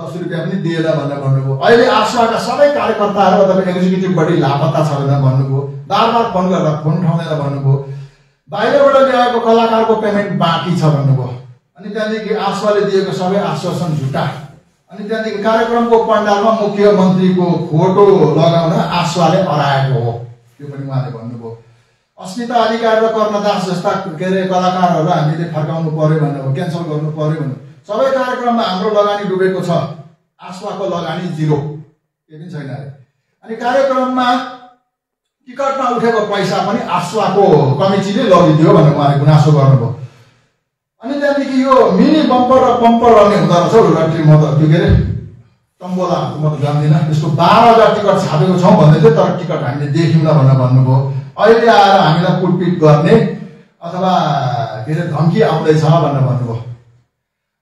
10 रुपियाँ पनि दिएन भनेर भन्नुभयो। अहिले आसुवाका सबै कार्यकर्ताहरू अथवा एक्जिक्युटिभबाट लापत्ता छ भनेर भन्नुभयो, बार-बार फोन गर्दा फोन उठाउँदैन भन्नुभयो, बाहिरबाट ल्याएको कलाकारको पेमेन्ट बाँकी छ भन्नुभयो। अनि त्यहाँदेखि आसुवाले दिएको सबै आश्वासन झुटा। अनि त्यहाँदेखि कार्यक्रमको पण्डालमा मुख्यमन्त्रीको फोटो लगाउन आसुवाले अराएको हो, त्यो पनि उहाँले भन्नुभयो। अस्मिता अधिकार र कर्णदास जस्ता के अरे कलाकारहरू हामीले फर्काउनु पर्यो भनेर, क्यान्सल गर्नु पर्यो भनेर। सबै कार्यक्रममा हाम्रो लगानी डुबेको छ, आसुवाको लगानी 0, केही पनि छैन अरे। अनि कार्यक्रममा टिकटमा उठेको पैसा पनि आसुवाको कमिटीले लगिदियो भनेर उहाँले गुनासो गर्नुभयो। अनि त्यहाँदेखि यो मिनी बम्पर र पम्पर भन्ने हुँदो रहेछ, म त के अरे तम्बोला म त जान्दिनँ, त्यसको 12,000 टिकट छापेको छौँ भन्दै थियो, तर टिकट हामीले देख्यौँ भनेर भन्नुभयो। अहिले आएर हामीलाई कुटपिट गर्ने अथवा के अरे धम्की आउँदैछ भनेर भन्नुभयो।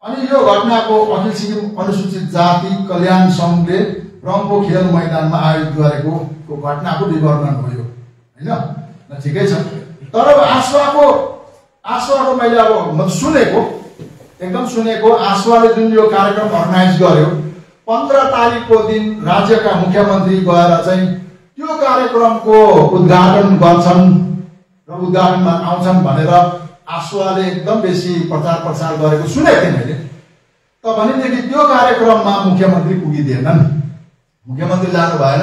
अनि यो घटनाको अखिल सिक्किम अनुसूचित जाति कल्याण सङ्घले रङको खेल मैदानमा आयोजित गरेको को घटनाको विवरण भयो हैन न ठिकै छ। तर आश्वाको मैले अब म सुनेको आश्वाले जुन यो कार्यक्रम अर्गनाइज गर्यो 15 तारिखको दिन राज्यका मुख्यमन्त्री गएर चाहिँ त्यो कार्यक्रमको उद्घाटन गर्छन् र उद्घाटनमा आउँछन् भनेर आश्वाले एकदम बेसी प्रचार प्रसार गरेको सुनेको थिएँ मैले। त भनेदेखि त्यो कार्यक्रममा मुख्यमन्त्री पुगिदिएनन्, मुख्यमन्त्री जानु भएन।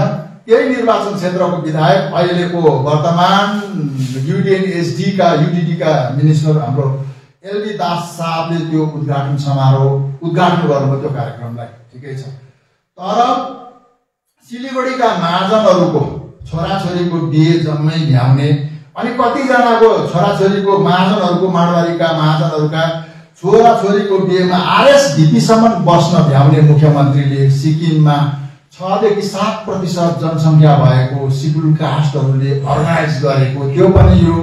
यही निर्वाचन क्षेत्रको विधायक अहिलेको वर्तमान युडीडी का मिनिस्टर हाम्रो एलबी दास साहबले त्यो उद्घाटन समारोह उद्घाटन गर्नुभयो त्यो कार्यक्रमलाई, ठिकै छ। तर सिलिगुडीका महाजनहरुको छोराछोरीको बिहे जम्मै भ्याउने अनि कतिजनाको छोराछोरीको महाजनहरुको माडवारीका महाजनहरुका छोराछोरीको बिहेमा आरएसभीपी सम्म बस्न भ्याउने मुख्यमन्त्रीले सिक्किममा 6-7% जनसंख्या भएको सिडुल कास्टहरुले अर्गनाइज गरेको त्यो पनि यो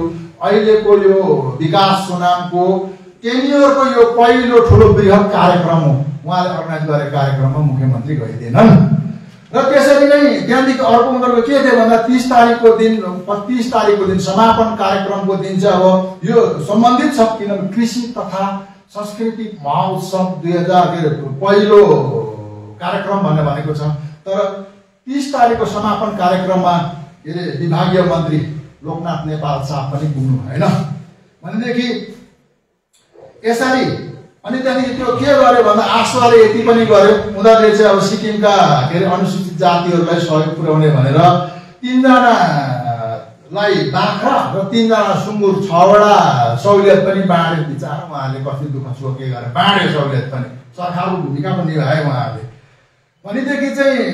अहिलेको यो विकास सुनामको टेनियरको यो पहिलो ठूलो बृहत कार्यक्रम हो। उहाँले अर्गनाइज गरेको कार्यक्रममा मुख्यमन्त्री गइदिएनन् र त्यसरी नै त्यहाँदेखि अर्को उनीहरुको के थियो भन्दा 30 तारिखको दिन समापन कार्यक्रमको दिन चाहिँ अब यो सम्बन्धित छ किनभने कृषि तथा सांस्कृतिक महोत्सव 2000 को पहिलो कार्यक्रम भन्ने भनेको छ। तर 30 तारिखको समापन कार्यक्रममा के विभागीय मन्त्री लोकनाथ नेपाल साहब पनि पुग्नु भएन भनेदेखि यसरी अनि त्यहाँदेखि त्यो के गर्यो भन्दा आश्वाले यति पनि गर्यो उनीहरूले चाहिँ अब सिक्किमका के अनुसूचित जातिहरूलाई सहयोग पुर्याउने भनेर 3 जनालाई बाख्रा र 3 जना सुँगुर 6 वटा सहुलियत पनि बाँड्यो। विचार उहाँहरूले कति दुःख सुख के गरेर बाँड्यो सहुलियत पनि, सरकारको भूमिका पनि निभाए उहाँहरूले। भनेदेखि चाहिँ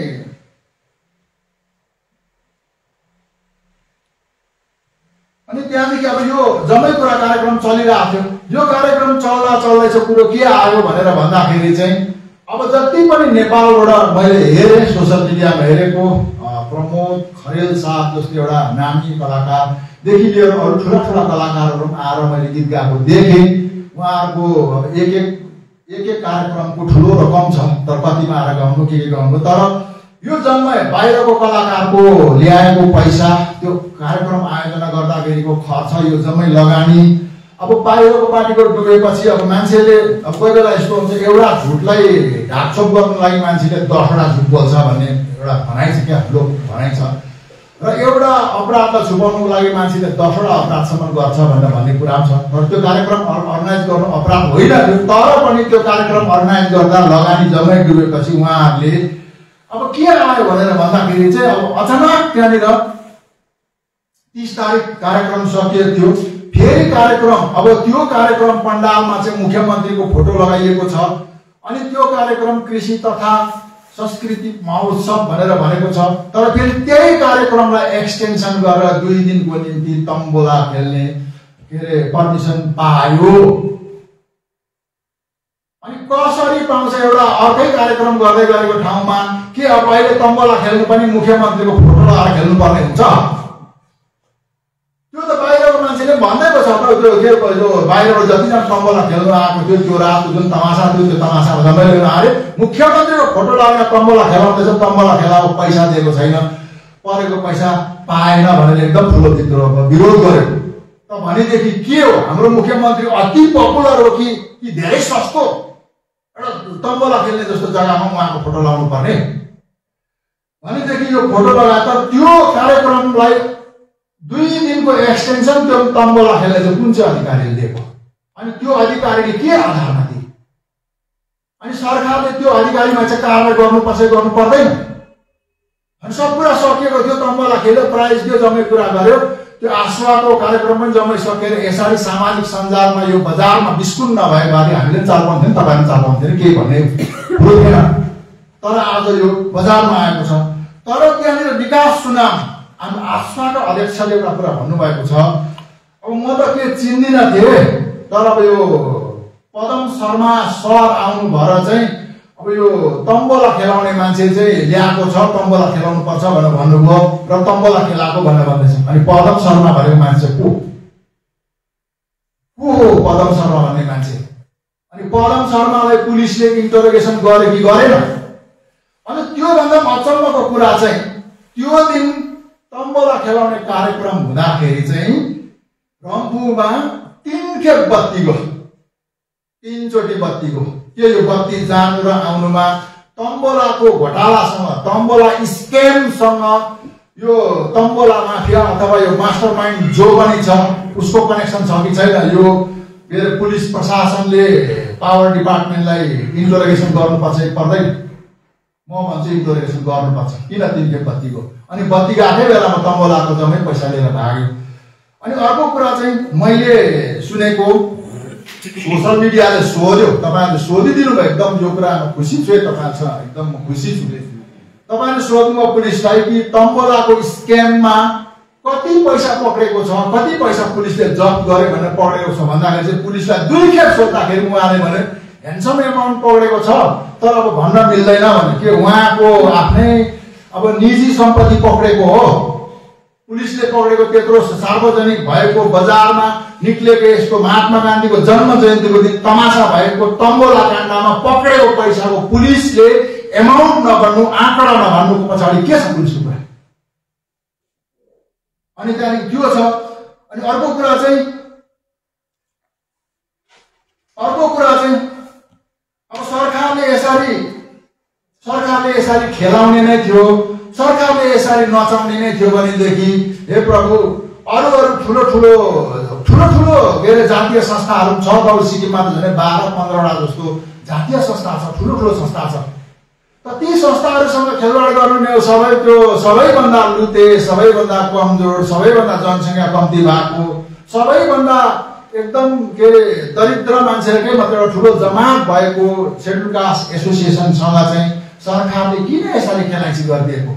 अनि त्यहाँदेखि अब यो जम्मै कुरा कार्यक्रम चलिरहेको थियो। यो कार्यक्रम चल्दै चाहिँ कुरो के आयो भनेर भन्दाखेरि चाहिँ अब जति पनि नेपालबाट मैले हेरे सोशल मिडियामा हेरेको प्रमोद खरेल साहब जस्तो एउटा नामी कलाकारदेखि लिएर अरू ठुला कलाकारहरू आएर मैले गीत गाएको देखेँ। उहाँहरूको एक एक कार्यक्रमको ठुलो रकम छ, तर कतिमा आएर गाउनु के गाउनु। तर यो जम्मै बाहिरको कलाकारको ल्याएको पैसा, त्यो कार्यक्रम आयोजना गर्दाखेरिको खर्च, यो जम्मै लगानी अब बाहिरको पार्टीको डुबेपछि अब मान्छेले अब कोही बेला यस्तो हुन्छ एउटा झुटलाई ढाकछोप गर्नको लागि मान्छेले 10 वटा झुट बोल्छ भन्ने एउटा भनाइ छ, क्या लोक भनाइ छ। र एउटा अपराधलाई छुपाउनको लागि मान्छेले 10 वटा अपराधसम्म गर्छ भन्ने कुरा छ। तर त्यो कार्यक्रम अर्गनाइज गर्नु अपराध होइन, तर पनि त्यो कार्यक्रम अर्गनाइज गर्दा लगानी जम्मै डुबेपछि उहाँहरूले अब के आयो भनेर भन्दाखेरि चाहिँ अब अचानक त्यहाँनिर 30 तारिक कार्यक्रम सकिएको थियो। फेरि कार्यक्रम अब त्यो कार्यक्रम पण्डालमा चाहिँ मुख्यमन्त्रीको फोटो लगाइएको छ अनि त्यो कार्यक्रम कृषि तथा सांस्कृतिक महोत्सव भनेर भनेको छ। तर फेरि त्यही कार्यक्रमलाई एक्सटेन्सन गरेर 2 दिनको निम्ति तम्बोला खेल्ने के अरे परमिसन पायो। अनि कसरी पाउँछ एउटा अर्कै कार्यक्रम गर्दै गरेको ठाउँमा के अब अहिले तम्बोला खेल्नु पनि मुख्यमन्त्रीको फोटो लगाएर खेल्नु पर्ने हुन्छ? त्यो त बाहिरको मान्छेले भन्दै पो छ त्यो के पहिलो बाहिरबाट जतिजना तम्बोला खेल्नु आएको थियो त्यो रातको जुन तमासा थियो त्यो तमासा भन्दा अरे मुख्यमन्त्रीको फोटो लगाएर तम्बोला खेलाउँदैछ, तम्बोला खेलाएको पैसा दिएको छैन, परेको पैसा पाएन भनेर एकदम ठुलो विद्रोह विरोध गरेको। त भनेदेखि के हो, हाम्रो मुख्यमन्त्री अति पपुलर हो कि धेरै सस्तो एउटा तम्बोला खेल्ने जस्तो जग्गामा उहाँको फोटो लगाउनु पर्ने? भनेदेखि यो फोटो लगाएर त्यो कार्यक्रमलाई 2 दिनको एक्सटेन्सन त्यो तम्बोला खेल्ने चाहिँ कुन चाहिँ अधिकारीले दिएको? अनि त्यो अधिकारीले के आधारमा दिए? अनि सरकारले त्यो अधिकारीमा चाहिँ कारवाही गर्नु पर्दैन? अनि सब कुरा सकिएको थियो, तम्बोला खेल्यो, प्राइज दियो, जम्मै कुरा गर्यो। त्यो आश्वाको कार्यक्रम पनि जम्मै सकेर यसरी सामाजिक सञ्जालमा यो बजारमा बिस्कुट नभए बारे हामीले चालपाउँथ्यौँ, तपाईँले चालपाउँथ्यौँ केही भन्ने बुझ्दैन। तर आज यो बजारमा आएको छ। तर त्यहाँनिर विकास सुनाम हाम्रो आश्वाका अध्यक्षले एउटा कुरा भन्नुभएको छ, अब म त के चिन्दिनँ थिएँ तर अब यो पदम शर्मा सर आउनु भएर चाहिँ अब यो तम्बोला खेलाउने मान्छे चाहिँ ल्याएको छ, तम्बोला खेलाउनु पर्छ भनेर भन्नुभयो र तम्बोला खेलाएको भनेर भन्दैछ। अनि पदम शर्मा भनेको मान्छे को हो? पदम शर्मा भन्ने मान्छे, अनि पदम शर्मालाई पुलिसले इन्टरोगेसन गरे कि गरेन? अनि त्यो त्यो भन्दा अचम्मको कुरा चाहिँ त्यो दिन तम्बोला खेलाउने कार्यक्रम हुँदाखेरि चाहिँ रम्फूमा तीनखेप बत्ती गयो, तीनचोटी बत्ती गयो। के यो बत्ती जानु र आउनुमा तम्बोलाको घोटालासँग, तम्बोला स्केमसँग, यो तम्बोला माफिया अथवा यो मास्टरमाइन्ड जो पनि छ उसको कनेक्सन छ कि छैन, यो मेरो पुलिस प्रशासनले पावर डिपार्टमेन्टलाई इन्टरोगेसन गर्नुपर्छ पर्दैन, म भन्छु इन्टरोगेसन गर्नुपर्छ। किन तिनले बत्तीको अनि बत्ती गएकै बेलामा तम्बोलाको जम्मै पैसा लिएर भाग्यो। अनि अर्को कुरा चाहिँ मैले सुनेको, सोशल मिडियाले सोध्यो, तपाईहरुले सोधिदिनु भयो, एकदम यो कुरामा खुसी छु, तपाईहरुसँग एकदम म खुसी छु। तपाईहरुले सोध्नुभयो पुलिसलाई कि तम्बोलाको स्क्याममा कति पैसा पक्रेको छ, कति पैसा पुलिसले जप्त गर्यो भनेर पक्रेको छ भन्दाखेरि चाहिँ पुलिसलाई दुई खेप सोध्दाखेरि उहाँले भने ह्यान्डसम एमाउन्ट पक्रेको छ तर अब भन्न मिल्दैन भने के उहाँको आफ्नै अब निजी सम्पत्ति पक्रेको हो, पुलिसले पक्रेको त्यत्रो सार्वजनिक भएको बजारमा निक्लेको यसको महात्मा गान्धीको जन्म जयन्तीको दिन तमासा भएको तम्बोला काण्डमा पक्रेको पैसाको पुलिसले एमाउन्ट नभन्नु, आंकडा नभन्नुको पछाडि के छ पुलिसको कुरा? अनि त्यहाँदेखि त्यो छ। अनि अर्को कुरा चाहिँ अब सरकारले यसरी खेलाउने नै थियो, सरकारले यसरी नचाउने नै थियो भनेदेखि हे प्रभु, अरू ठुलो के अरे जातीय संस्थाहरू छ त सिक्किममा त झन् 12-15 वटा जस्तो जातीय संस्था छ, ठुलो संस्था छ। त ती संस्थाहरूसँग खेलवाड गर्नु नै हो, सबै त्यो सबैभन्दा लुते, सबैभन्दा कमजोर, सबैभन्दा जनसङ्ख्या कम्ती भएको, सबैभन्दा एकदम के अरे दरिद्र मान्छेहरूकै मात्र एउटा ठुलो जमात भएको सेड्युल कास्ट एसोसिएसनसँग चाहिँ सरकारले किन यसरी खेलाइँची गरिदिएको?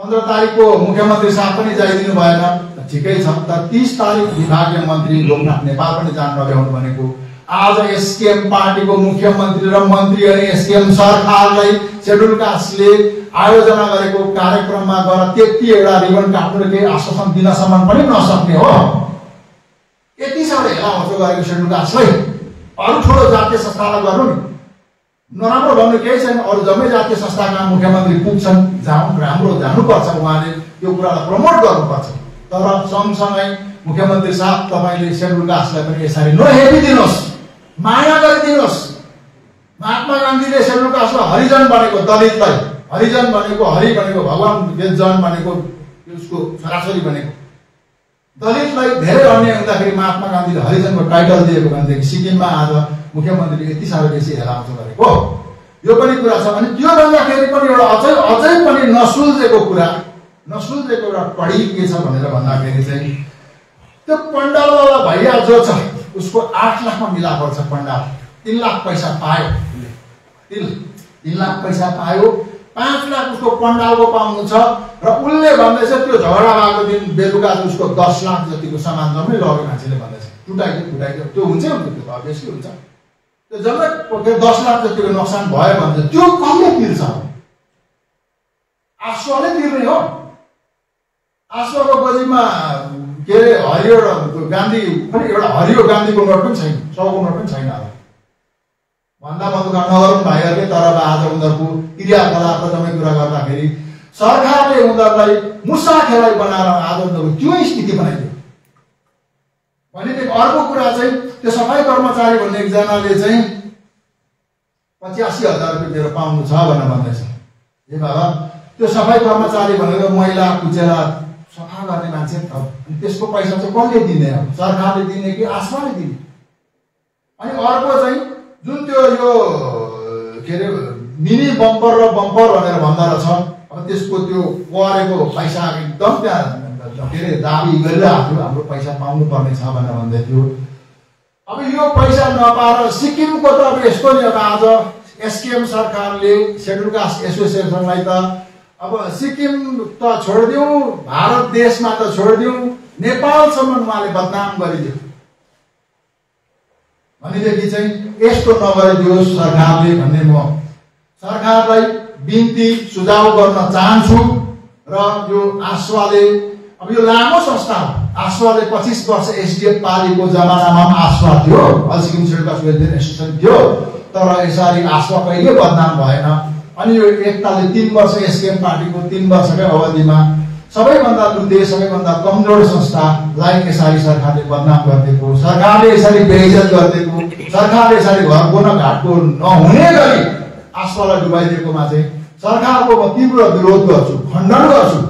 15 तारिकको मुख्यमन्त्री साहब पनि जाइदिनु भएन, ठिकै छ। तर 30 तारिक विभागीय मन्त्री लोकनाथ नेपाल पनि जान नभ्याउनु भनेको आज एसकेएम पार्टीको मुख्यमन्त्री र मन्त्री अनि एसकेएम सरकारलाई सेड्युल कास्टले आयोजना गरेको कार्यक्रममा गएर 33 वटा रिबन काट्नु र केही आश्वासन दिनसम्म पनि नसक्ने हो। यति साह्रै हेलाहोचो गरेको सेड्युल कास्टलाई अरू ठुलो जातीय संस्थालाई गर्नु नि नराम्रो भन्नु केही छैन, अरू जम्मै जातीय संस्थाका मुख्यमन्त्री पुग्छन्, जाउँ, राम्रो जानुपर्छ, उहाँले यो कुरालाई प्रमोट गर्नुपर्छ। तर सँगसँगै मुख्यमन्त्री साहब तपाईँले सेड्युल कास्टलाई पनि यसरी नहेपिदिनुहोस्, माया गरिदिनुहोस्। महात्मा गान्धीले सेड्युल कास्टलाई हरिजन भनेको, दलितलाई हरिजन भनेको, हरि भनेको भगवान, जन भनेको उसको छोराछोरी भनेको, दलितलाई धेरै अन्याय हुँदाखेरि महात्मा गान्धीले हरिजनको टाइटल दिएको भनेदेखि सिक्किममा आज मुख्यमन्त्रीले यति साह्रो बेसी हेलाउँछ गरेको यो पनि कुरा छ। अनि त्यो भन्दाखेरि पनि एउटा अझै पनि नसुल्झेको एउटा कडी के छ भनेर भन्दाखेरि चाहिँ त्यो पण्डालवाला भैया जो छ उसको 8 लाखमा मिला पर्छ पण्डाल, 3 लाख पैसा पायो, 3 लाख पैसा पायो, 5 लाख उसको पण्डालको पाउनु छ र उसले भन्दैछ त्यो झगडा भएको दिन बेलुका उसको 10 लाख जतिको सामान जम्मै लगेको मान्छेले भन्दैछ टुटाइदियो, त्यो हुन्छ त्यो जम्मै 10 लाख जतिको नोक्सान भयो भने त्यो कसले तिर्छ? आश्वाले तिर्ने हो। आश्वाको बजीमा के अरे हरियो गान्धी पनि एउटा हरियो गान्धीको नोट पनि छैन, 100 को नोट पनि छैन। अब भन्दा बन्दुका नगरौँ भाइहरूले, तर अब आज उनीहरूको क्रियाकलाप जम्मै कुरा गर्दाखेरि सरकारले उनीहरूलाई मुसाखेलाई बनाएर आज उनीहरूको त्यो स्थिति बनाइदियो भनेदेखि अर्को कुरा चाहिँ त्यो सफाई कर्मचारी भन्ने एकजनाले चाहिँ 85,000 रुपियाँ मेरो पाउनु छ भनेर भन्दैछ। ए बाबा, त्यो सफाई कर्मचारी भनेको मैला कुचेला सफा गर्ने मान्छे त, त्यसको पैसा चाहिँ कसले दिने? अब सरकारले दिने कि आश्वाले दिने? अनि अर्को चाहिँ जुन त्यो यो के अरे मिनी बम्पर र बम्पर भनेर भन्दा रहेछ, अब त्यसको त्यो परेको पैसा एकदम त्यहाँ के अरे दाबी गरिरहेको थियो, हाम्रो पैसा पाउनुपर्ने छ भनेर भन्दै थियो। अब यो पैसा नपाएर सिक्किमको त अब यस्तो नि, अब आज एसकेएम सरकारले सेड्युल कास्ट एसोसिएसनलाई त अब सिक्किम त छोडिदिउँ, भारत देशमा त छोडिदिउँ, नेपालसम्म उहाँले बदनाम गरिदियो भनेदेखि चाहिँ यस्तो नगरिदियोस् सरकारले भन्ने म सरकारलाई बिन्ती सुझाव गर्न चाहन्छु। र यो आश्वाले, अब यो लामो संस्था हो, आश्वाले 25 वर्ष एसडीएफ पालिको जमानामा पनि आश्वा थियो, Sikkim schedule caste welfare association थियो, तर यसरी आश्वा कहिले बदनाम भएन। अनि यो एकताले 3 वर्ष एसकेएम पार्टीको 3 वर्षकै अवधिमा सबैभन्दा दुर्दे सबैभन्दा कमजोर संस्थालाई केसारी सरकारले बदनाम गर्दैको, सरकारले यसरी बेइज्जत गर्दैको, सरकारले यसरी घरको न घाटको नहुने गरी आस्वाला डुबाइदिएकोमा चाहिँ सरकारको म तीव्र विरोध गर्छु, खण्डन गर्छु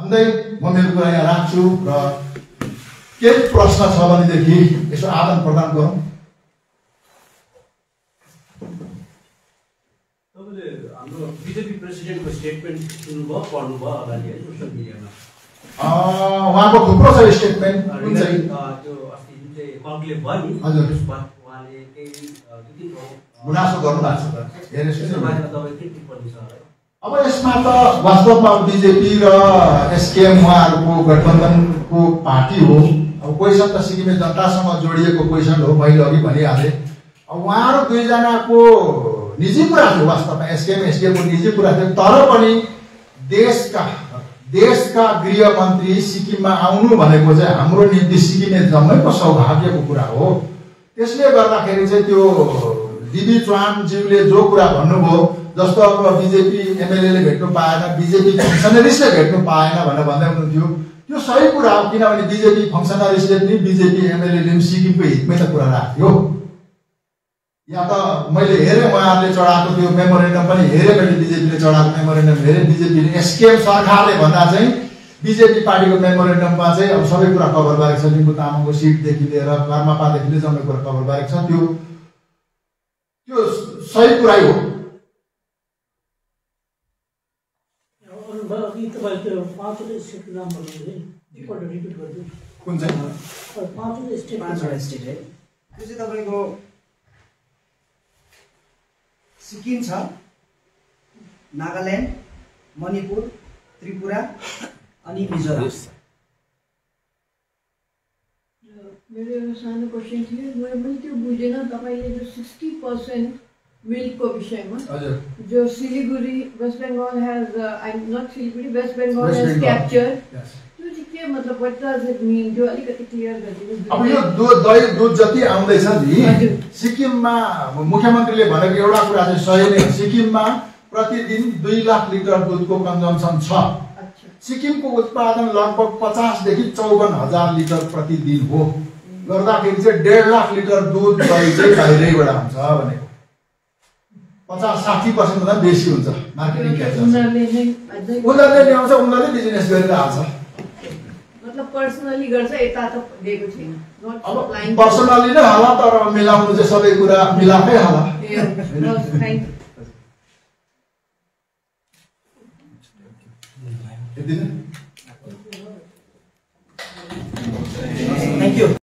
भन्दै म मेरो कुरा यहाँ राख्छु र केही प्रश्न छ भने देखि यसो आदान प्रदान गरौँ। बीजेपी प्रेसिडेंट को स्टेटमेंट सुन्नुभयो पढ्नुभयो अगाडि है सोशल मिडियामा उहाँको थुप्रो छ स्टेटमेन्ट कुन चाहिँ त्यो अस्ति जुन चाहिँ कलकले भयो नि त्यसपछि उहाँले केही दुई दिन गुनासो गर्नु भएको छ हेरे सुन्नु बारेमा तपाईको के टिप्पणी छ? अब यसमा त वास्तवमा बीजेपी र एसकेएम उहाँहरुको गठबन्धनको पार्टी हो। अब क्वेशन त सिक्किमे जनतासँग जोडिएको क्वेशन हो, मैले अघि भनिहाले। अब उहाँहरु दुई जनाको निजी कुरा थियो, वास्तवमा एसकेएम एसडिएफको निजी कुरा थियो, तर पनि देशका गृहमन्त्री सिक्किममा आउनु भनेको चाहिँ हाम्रो निम्ति सिक्किमे जम्मैको सौभाग्यको कुरा हो। त्यसले गर्दाखेरि चाहिँ त्यो दिदी चौहानज्यूले जो कुरा भन्नुभयो, जस्तो अब बीजेपी एमएलएले भेट्नु पाएन, बीजेपी फङ्सनरिस्टले भेट्नु पाएन भनेर भन्दै हुनुहुन्थ्यो, त्यो सही कुरा हो। किनभने बीजेपी फङ्सनरिस्टले पनि बीजेपी एमएलएले पनि सिक्किमको हितमै त कुरा राख्यो, या त मैले हेरेँ उहाँहरूले चढाएको त्यो मेमोरेन्डम पनि हेरेँ, मैले बिजेपीले चढाएको मेमोरेन्डम हेरेँ। बिजेपीले एसकेएम सरकारले भन्दा चाहिँ बिजेपी पार्टीको मेमोरेन्डममा चाहिँ अब सबै कुरा कभर गरेको छ, लिम्बू तामाङको सिटदेखि लिएर कर्मापादेखि लिएर जम्मै कुरा कभर गरेको छ, त्यो सही कुरै हो। कुन चाहिँ तपाईँको सिक्किम छ, नागाल्यान्ड, मणिपुर, त्रिपुरा अनि मिजोरम। मेरो सानो क्वेसन थियो, मैले पनि त्यो बुझेन। तपाईँले जो 60% मिल्कको विषयमा, जो Siliguri West Bengal has I am not Siliguri West Bengal has capture, त्यो चाहिँ के मतलब व्हाट डज इट मिन? जो अलिकति क्लियर गरिदिनु। अब यो दूध जति आउँदैछ नि सिक्किममा, मुख्यमन्त्रीले भनेको एउटा कुरा चाहिँ सही नै हो। सिक्किममा प्रतिदिन 2 लाख लिटर दुधको कन्जम्सन छ। सिक्किमको उत्पादन लगभग 50 देखि 54 हजार लिटर प्रतिदिन हो, गर्दाखेरि चाहिँ 1.5 लाख लिटर दुध दही चाहिँ बाहिरैबाट आउँछ भनेको 50-60% भन्दा बेसी हुन्छ। मार्केटिङ उनीहरूले ल्याउँछ, उनीहरूले बिजनेस गरेर आउँछ, मतलब पर्सनली गर्छ, यता त दिएको छैन। अब पर्सनली नै होला, तर मिलाउनु चाहिँ सबै कुरा मिलाएकै होला। Thank you.